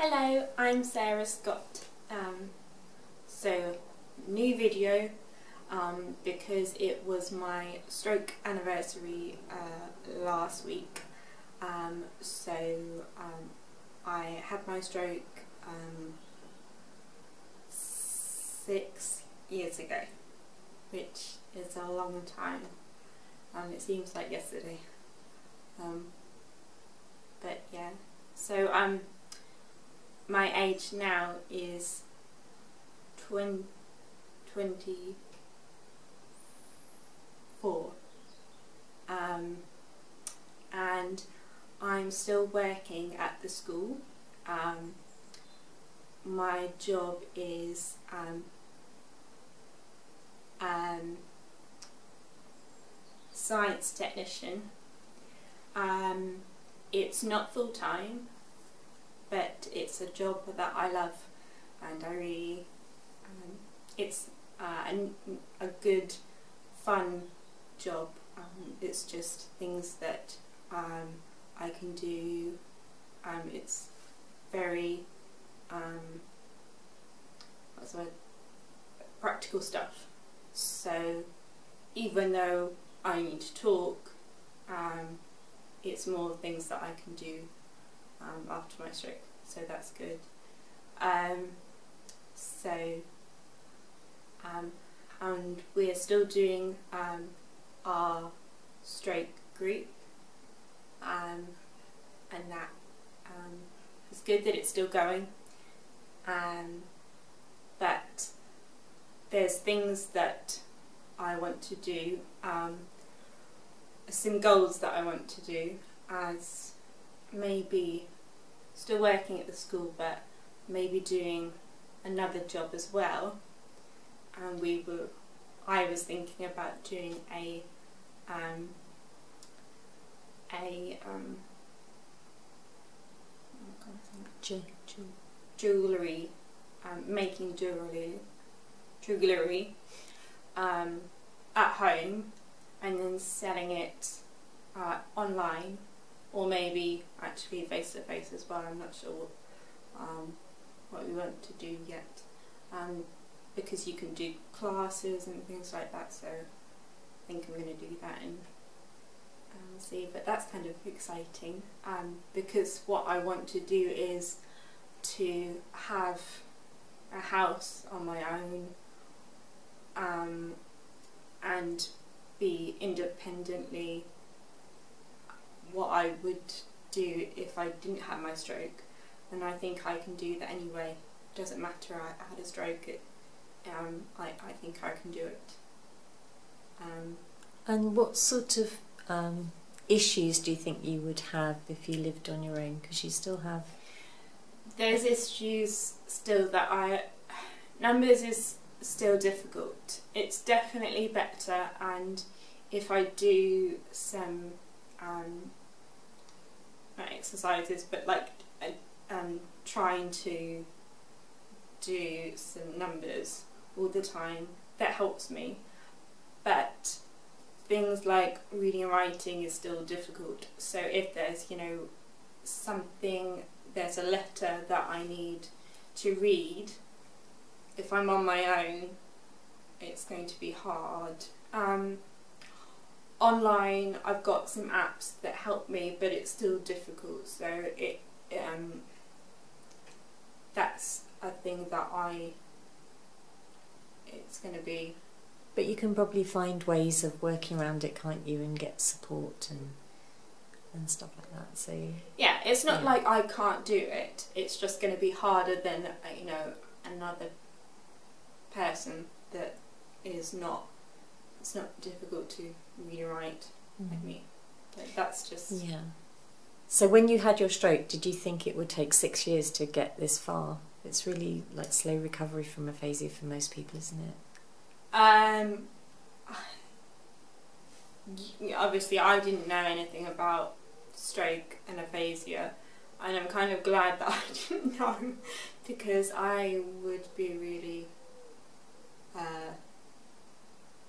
Hello, I'm Sarah Scott. New video because it was my stroke anniversary last week. I had my stroke 6 years ago, which is a long time, and it seems like yesterday. But yeah, so my age now is 24, and I'm still working at the school. My job is science technician. It's not full time, but it's a job that I love, and I really, it's a good, fun job. It's just things that I can do. It's very, what's the word? Practical stuff. So even though I need to talk, it's more things that I can do after my stroke, so that's good. And we're still doing our stroke group, and that is good that it's still going, but there's things that I want to do, some goals that I want to do, as maybe still working at the school, but maybe doing another job as well. And I was thinking about doing jewellery, making jewellery at home, and then selling it online, or maybe actually face to face as well. I'm not sure what we want to do yet, because you can do classes and things like that, so I think I'm going to do that and see. But that's kind of exciting, because what I want to do is to have a house on my own, and be independently what I would do if I didn't have my stroke. And I think I can do that anyway. It doesn't matter, I had a stroke, I think I can do it. And what sort of issues do you think you would have if you lived on your own? Because you still have... There's issues still that numbers is still difficult. It's definitely better, and if I do some not exercises, but like trying to do some numbers all the time, that helps me. But things like reading and writing is still difficult, so if there's, you know, something, there's a letter that I need to read, if I'm on my own it's going to be hard. Online I've got some apps that help me, but it's still difficult, so it that's a thing that it's going to be. But you can probably find ways of working around it, can't you, and get support and stuff like that. So yeah, it's not like I can't do it, it's just going to be harder than, you know, another person that is not, it's not difficult to rewrite like me. Like, that's just... Yeah. So when you had your stroke, did you think it would take 6 years to get this far? It's really like slow recovery from aphasia for most people, isn't it? Obviously I didn't know anything about stroke and aphasia, and I'm kind of glad that I didn't know, because I would be really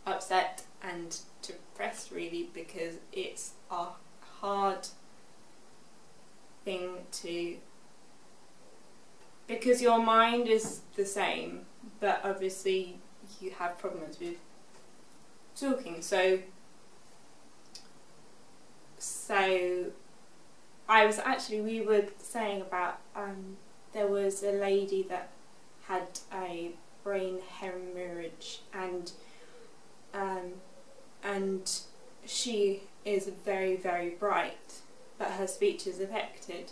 upset and depressed, really, because it's a hard thing to because your mind is the same, but obviously you have problems with talking. So I was actually, we were saying about there was a lady that had a brain hemorrhage, and she is very, very bright, but her speech is affected.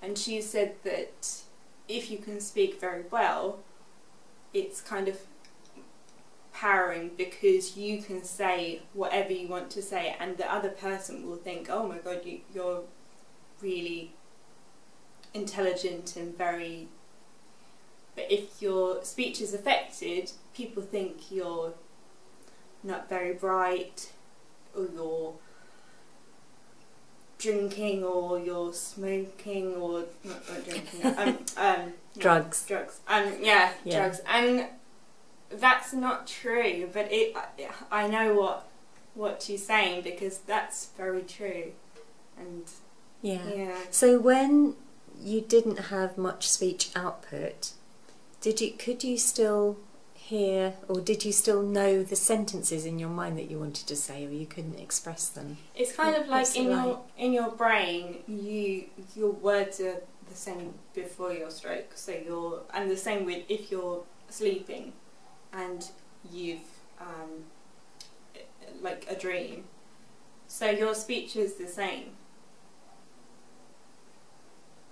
And she said that if you can speak very well, it's kind of empowering, because you can say whatever you want to say, and the other person will think, oh my god, you're really intelligent and very... But if your speech is affected, people think you're not very bright, or you're drinking, or you're smoking, or not drinking, drugs. Yeah, drugs, and that's not true. But I know what she's saying, because that's very true. And yeah. So when you didn't have much speech output, could you still hear, or did you still know the sentences in your mind that you wanted to say, or you couldn't express them? It's kind of like in your brain, your words are the same before your stroke, so and the same with if you're sleeping and you've like a dream, so your speech is the same,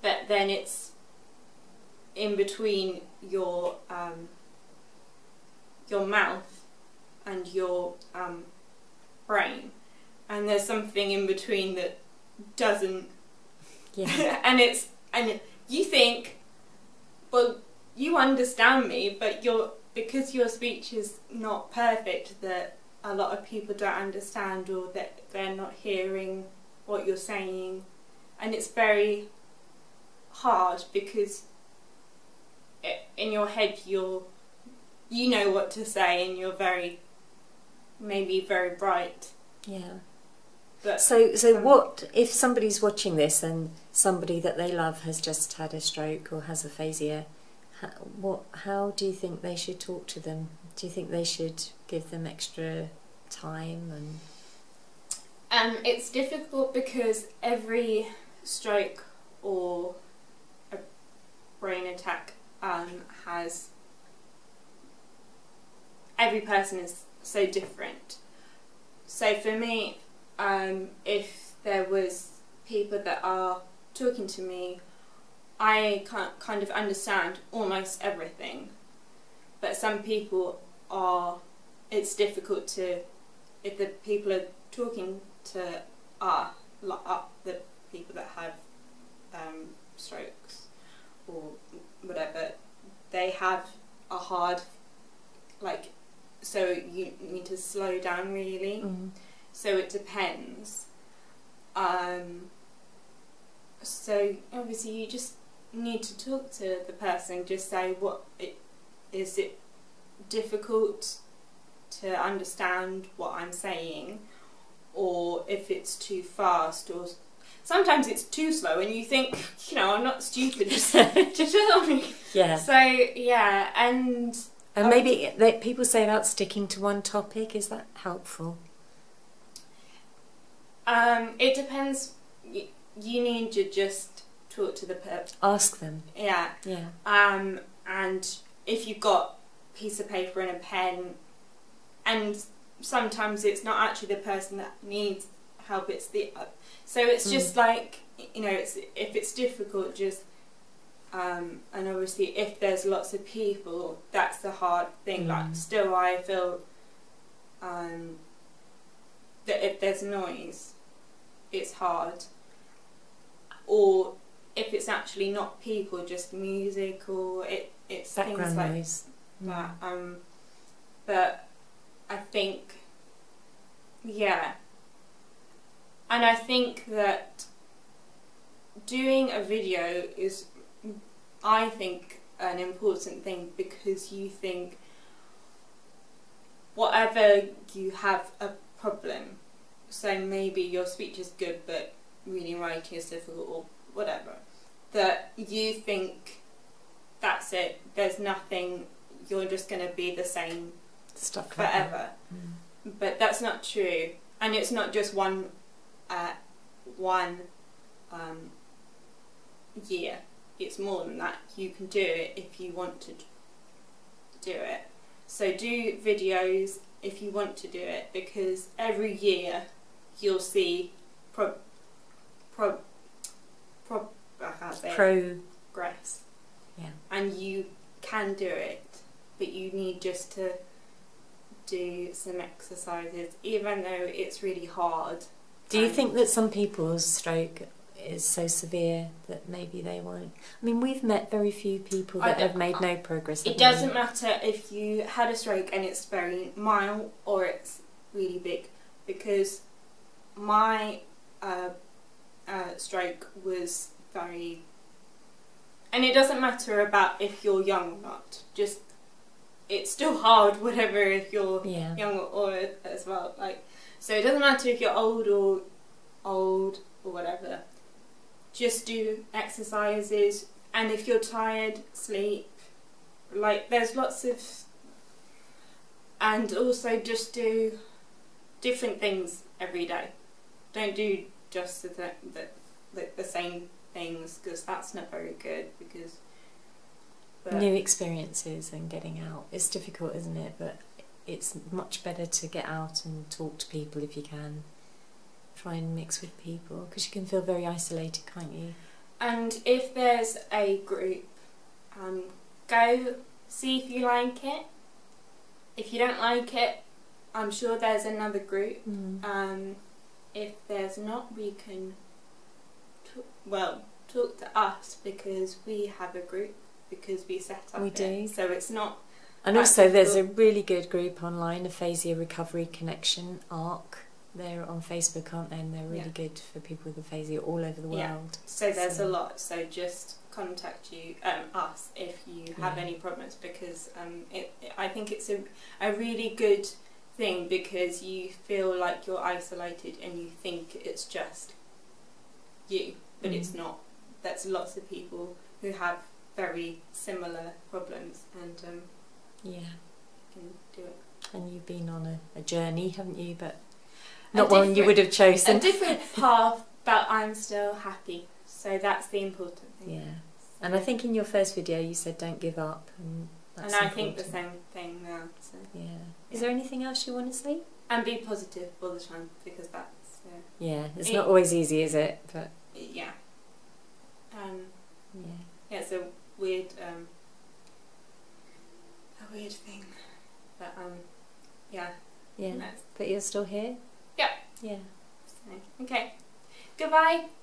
but then it's in between your mouth and your brain, and there's something in between that doesn't. Yeah. and you think, well, you understand me, but because your speech is not perfect, that a lot of people don't understand, or that they're not hearing what you're saying, and it's very hard, because in your head you know what to say, and you're very bright. Yeah. But so what if somebody's watching this, and somebody that they love has just had a stroke or has aphasia? How do you think they should talk to them? Do you think they should give them extra time? And it's difficult, because every stroke or a brain attack has... Every person is so different. So for me, if there was people that are talking to me, I can't kind of understand almost everything. But some people are... It's difficult to... If the people are talking to are the people that have strokes or whatever, they have a hard... like. So you need to slow down, really. Mm-hmm. So it depends. So obviously you just need to talk to the person. Just say, is it difficult to understand what I'm saying, or if it's too fast, or sometimes it's too slow, and you think, I'm not stupid. Just tell me. Yeah. So yeah, and maybe that people say about sticking to one topic, is that helpful? It depends. You need to just talk to the person. Ask them. Yeah. Yeah. And if you've got a piece of paper and a pen, and sometimes it's not actually the person that needs help, it's the other. So it's just like, if it's difficult, just... and obviously if there's lots of people, that's the hard thing. Like, still I feel that if there's noise, it's hard. Or if it's actually not people, just music, or it's background things like that. But I think, yeah, and I think that doing a video is, I think, an important thing, because you think, whatever, you have a problem, so maybe your speech is good but reading writing is difficult or whatever, that you think that's it, there's nothing, you're just going to be the same stuck forever. Mm. But that's not true, and it's not just one year, it's more than that. You can do it if you want to do it. So do videos if you want to do it, because every year you'll see progress. Yeah. And you can do it, but you need just to do some exercises, even though it's really hard. Do you think that some people's stroke is so severe that maybe they won't? I mean, we've met very few people that have made no progress. It doesn't matter if you had a stroke and it's very mild or it's really big, because my stroke was very... And it doesn't matter about if you're young or not, just it's still hard whatever if you're young or as well. Like, so it doesn't matter if you're old or whatever, just do exercises, and if you're tired, sleep. Like, there's lots of, and also just do different things every day. Don't do just the same things, because that's not very good, because new experiences and getting out, it's difficult, isn't it? But it's much better to get out and talk to people if you can. Try and mix with people, because you can feel very isolated, can't you? And if there's a group, go see if you like it. If you don't like it, I'm sure there's another group. Mm. If there's not, we can talk to us, because we have a group, because we set up it, so it's not. And also there's a really good group online, Aphasia Recovery Connection, ARC. They're on Facebook, aren't they? And they're really good for people with aphasia all over the world. Yeah. So there's a lot. So just contact us if you have any problems, because I think it's a really good thing, because you feel like you're isolated and you think it's just you, but it's not. There's lots of people who have very similar problems, and you can do it. And you've been on a journey, haven't you? But not one you would have chosen. A different path, but I'm still happy. So that's the important thing. Yeah. And I think in your first video you said don't give up. And that's important. I think the same thing now. So. Yeah. Is there anything else you want to say? And be positive all the time, because that's... yeah, it's not always easy, is it? But yeah. Yeah, it's a weird thing. But yeah. Yeah. But you're still here? Yeah. Okay. Goodbye.